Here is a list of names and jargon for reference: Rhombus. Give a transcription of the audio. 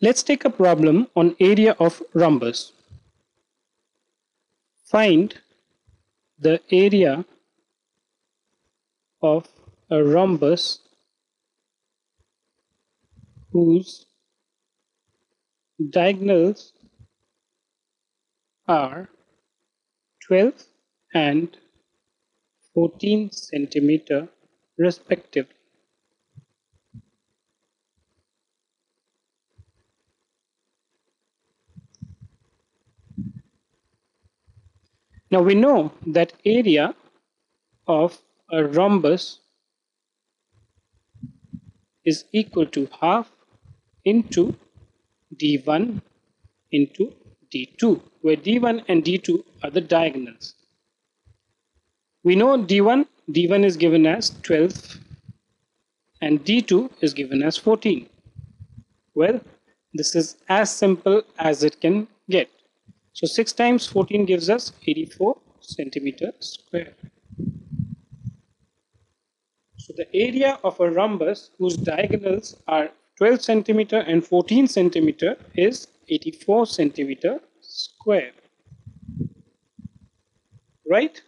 Let's take a problem on area of rhombus. Find the area of a rhombus whose diagonals are 12 and 14 centimeter respectively. Now we know that area of a rhombus is equal to half into d1 into d2, where d1 and d2 are the diagonals. We know d1 is given as 12 and d2 is given as 14. Well, this is as simple as it can get. So 6 times 14 gives us 84 centimeters square. So the area of a rhombus whose diagonals are 12 centimeter and 14 centimeter is 84 centimeter square, right?